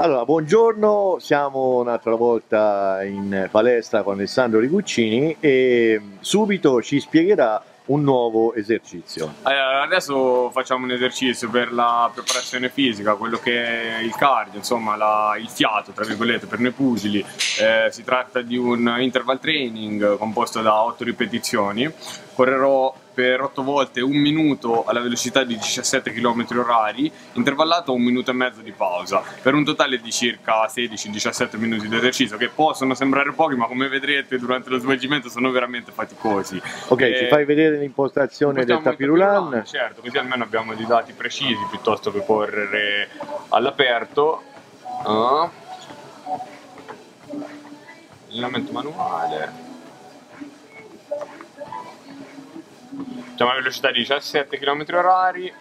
Allora, buongiorno, siamo un'altra volta in palestra con Alessandro Riguccini e subito ci spiegherà un nuovo esercizio. Allora, adesso facciamo un esercizio per la preparazione fisica, quello che è il cardio, insomma il fiato, tra virgolette, per noi pugili. Si tratta di un interval training composto da 8 ripetizioni. Correrò per 8 volte un minuto alla velocità di 17 km/h, intervallato a un minuto e mezzo di pausa, per un totale di circa 16-17 minuti di esercizio, che possono sembrare pochi, ma come vedrete durante lo svolgimento sono veramente faticosi. Ok, ci fai vedere l'impostazione del tapirulan? Certo, così almeno abbiamo dei dati precisi piuttosto che correre all'aperto. Allenamento manuale. Siamo a velocità di 17 km/h.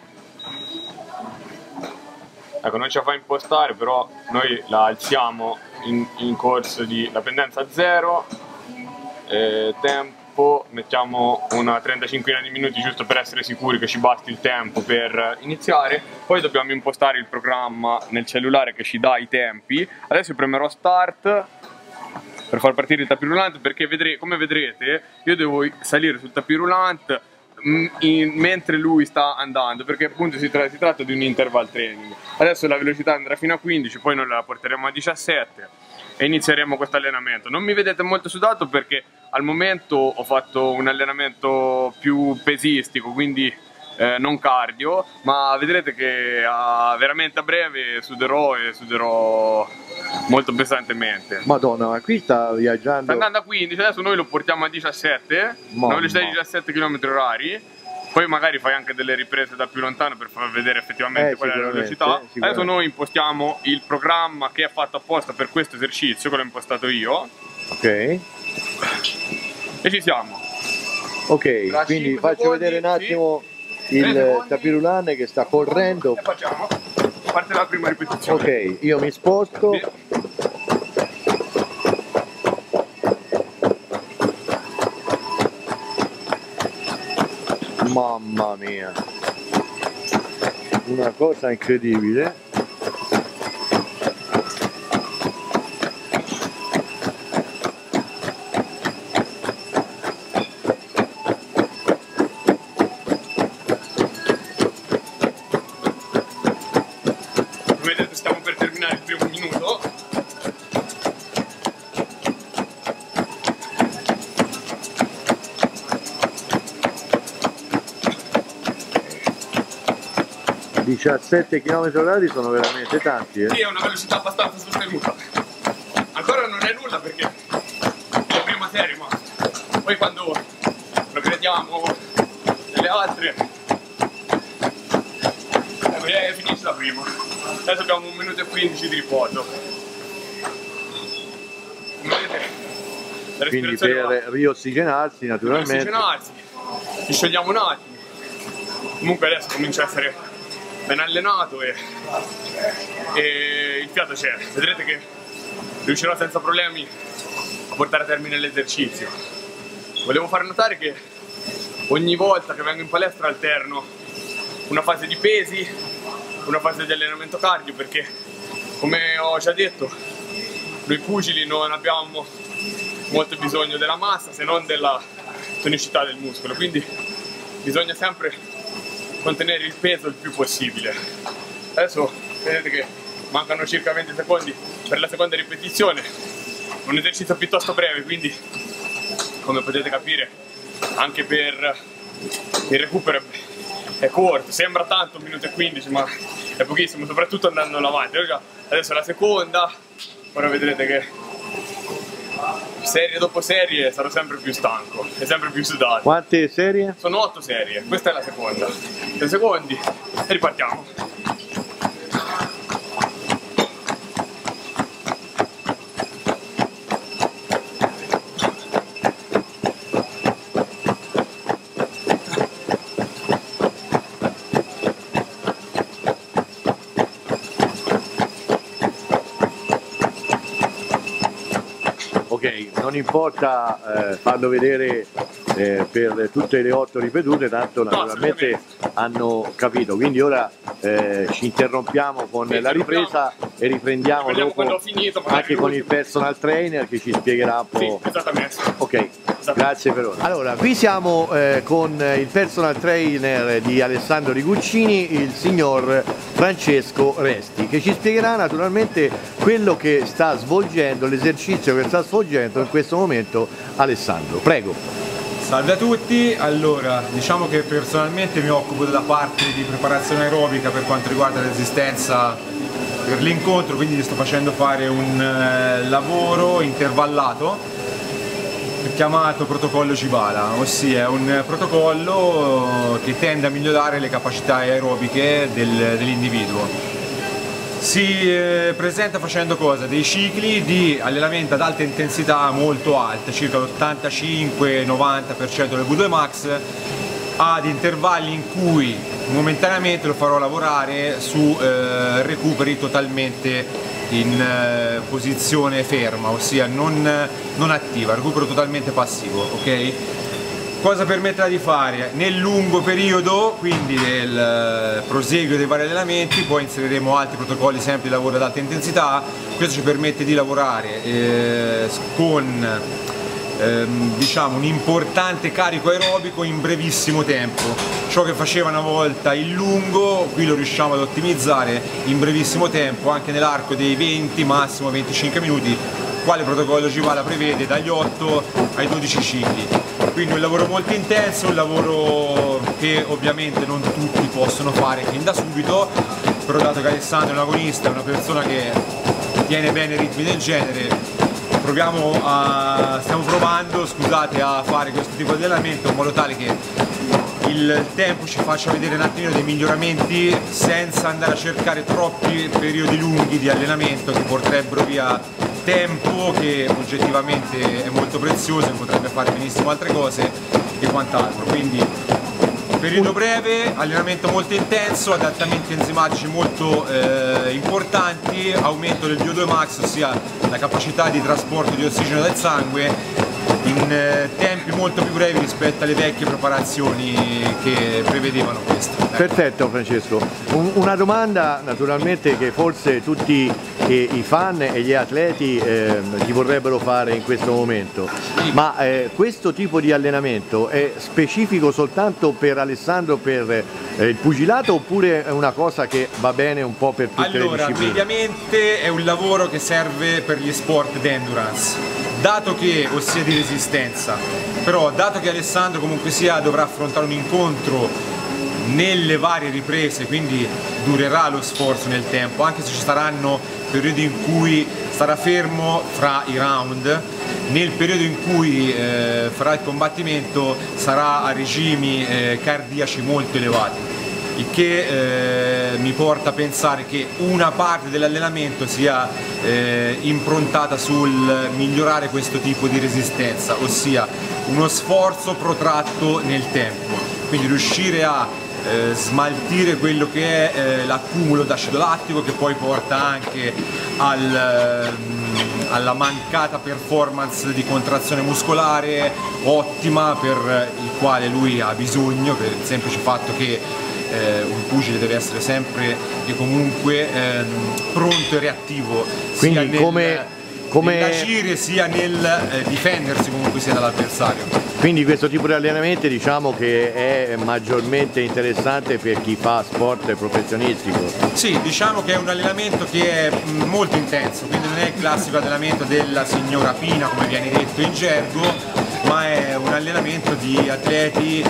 Ecco, non ce la fa impostare, però noi la alziamo in corso di la pendenza 0. Tempo, mettiamo una 35ina di minuti giusto per essere sicuri che ci basti il tempo per iniziare. Poi dobbiamo impostare il programma nel cellulare che ci dà i tempi. Adesso premerò start per far partire il tapirulant, perché come vedrete io devo salire sul tapirulant mentre lui sta andando, perché appunto si tratta di un interval training. Adesso la velocità andrà fino a 15, poi noi la porteremo a 17 e inizieremo questo allenamento. Non mi vedete molto sudato perché al momento ho fatto un allenamento più pesistico, quindi non cardio, ma vedrete che veramente a breve suderò molto pesantemente. Madonna, ma qui sta viaggiando. Sta andando a 15, adesso noi lo portiamo a 17, una velocità di 17 km/h. Poi magari fai anche delle riprese da più lontano per far vedere effettivamente qual è la velocità. Adesso noi impostiamo il programma che è fatto apposta per questo esercizio, che l'ho impostato io. Ok. E ci siamo. Ok, tra quindi faccio vedere un attimo il tapirulane che sta correndo. E facciamo. Parte la prima ripetizione. Ok, io mi sposto. Sì. Mamma mia, una cosa incredibile. Vedete, stiamo per terminare il primo minuto. Okay. 17 km/h sono veramente tanti, eh? Sì, è una velocità abbastanza sostenuta. Ancora non è nulla perché è prima serie, ma poi quando progrediamo nelle altre è finita la prima. Adesso abbiamo un minuto e 15 di riposo. Quindi per riossigenarsi, naturalmente. Ci sciogliamo un attimo. Comunque adesso comincia a essere ben allenato e il fiato c'è. Vedrete che riuscirò senza problemi a portare a termine l'esercizio. Volevo far notare che ogni volta che vengo in palestra alterno una fase di pesi, una fase di allenamento cardio, perché come ho già detto noi pugili non abbiamo molto bisogno della massa, se non della tonicità del muscolo, quindi bisogna sempre contenere il peso il più possibile. Adesso vedete che mancano circa 20 secondi per la seconda ripetizione, un esercizio piuttosto breve, quindi come potete capire anche per il recupero è corto, sembra tanto un minuto e 15, ma è pochissimo, soprattutto andando avanti. Adesso la seconda, ora vedrete che serie dopo serie sarò sempre più stanco e sempre più sudato. Quante serie? Sono 8 serie, questa è la seconda. 3 secondi e ripartiamo. Ok, non importa farlo vedere per tutte le 8 ripetute, tanto naturalmente hanno capito. Quindi ora ci interrompiamo con la ripresa e riprendiamo dopo, anche con il personal trainer che ci spiegherà un po'. Sì, esattamente. Ok, grazie per ora. Allora, qui siamo con il personal trainer di Alessandro Riguccini, il signor Francesco Resti, che ci spiegherà naturalmente quello che sta svolgendo, l'esercizio che sta svolgendo in questo momento Alessandro. Prego. Salve a tutti. Allora, diciamo che personalmente mi occupo della parte di preparazione aerobica per quanto riguarda la resistenza per l'incontro, quindi gli sto facendo fare un lavoro intervallato chiamato protocollo Gibala, ossia è un protocollo che tende a migliorare le capacità aerobiche dell'individuo. Si presenta facendo cosa? Dei cicli di allenamento ad alta intensità molto alta, circa l'85-90% del V2 max, ad intervalli in cui momentaneamente lo farò lavorare su recuperi totalmente in posizione ferma, ossia non attiva, recupero totalmente passivo, ok? Cosa permetterà di fare? Nel lungo periodo, quindi nel proseguo dei vari allenamenti, poi inseriremo altri protocolli sempre di lavoro ad alta intensità. Questo ci permette di lavorare con diciamo un importante carico aerobico in brevissimo tempo. Ciò che faceva una volta in lungo, qui lo riusciamo ad ottimizzare in brevissimo tempo, anche nell'arco dei 20, massimo 25 minuti, quale protocollo Gibala prevede dagli 8 ai 12 cicli. Quindi un lavoro molto intenso, un lavoro che ovviamente non tutti possono fare fin da subito, però dato che Alessandro è un agonista, è una persona che tiene bene i ritmi del genere, stiamo provando a fare questo tipo di allenamento in modo tale che il tempo ci faccia vedere un attimino dei miglioramenti senza andare a cercare troppi periodi lunghi di allenamento che porterebbero via tempo che oggettivamente è molto prezioso e potrebbe fare benissimo altre cose e quant'altro. Quindi periodo breve, allenamento molto intenso, adattamenti enzimatici molto importanti, aumento del VO2 max, ossia la capacità di trasporto di ossigeno dal sangue in tempi molto più brevi rispetto alle vecchie preparazioni che prevedevano questo. Perfetto Francesco, una domanda naturalmente che forse tutti i fan e gli atleti ti vorrebbero fare in questo momento, ma questo tipo di allenamento è specifico soltanto per Alessandro, per il pugilato, oppure è una cosa che va bene un po' per tutte le discipline? Allora, mediamente è un lavoro che serve per gli sport d'endurance, dato che, ossia di resistenza, però dato che Alessandro comunque sia dovrà affrontare un incontro nelle varie riprese, quindi durerà lo sforzo nel tempo, anche se ci saranno periodi in cui sarà fermo fra i round, nel periodo in cui farà il combattimento sarà a regimi cardiaci molto elevati, il che mi porta a pensare che una parte dell'allenamento sia improntata sul migliorare questo tipo di resistenza, ossia uno sforzo protratto nel tempo, quindi riuscire a smaltire quello che è l'accumulo d'acido lattico, che poi porta anche alla mancata performance di contrazione muscolare ottima per il quale lui ha bisogno, per il semplice fatto che un pugile deve essere sempre e comunque pronto e reattivo, quindi sia nel agire sia nel difendersi comunque sia dall'avversario. Quindi questo tipo di allenamento diciamo che è maggiormente interessante per chi fa sport professionistico. Sì, diciamo che è un allenamento che è molto intenso, quindi non è il classico allenamento della signora Pina come viene detto in gergo, ma è un allenamento di atleti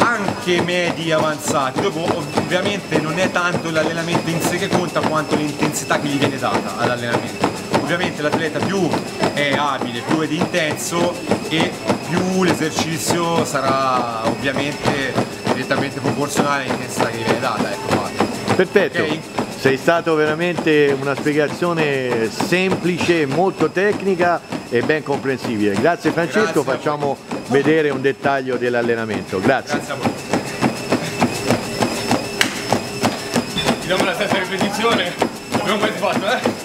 anche medi avanzati. Dopo ovviamente non è tanto l'allenamento in sé che conta quanto l'intensità che gli viene data all'allenamento. Ovviamente l'atleta più è abile, più è intenso e più l'esercizio sarà ovviamente direttamente proporzionale all'intensità che gli viene data. Ecco qua. Perfetto. Okay? Sei stato veramente una spiegazione semplice, molto tecnica e ben comprensibile. Grazie Francesco, facciamo vedere un dettaglio dell'allenamento. Grazie. Grazie a voi. Vediamo la stessa ripetizione, abbiamo mai fatto, eh?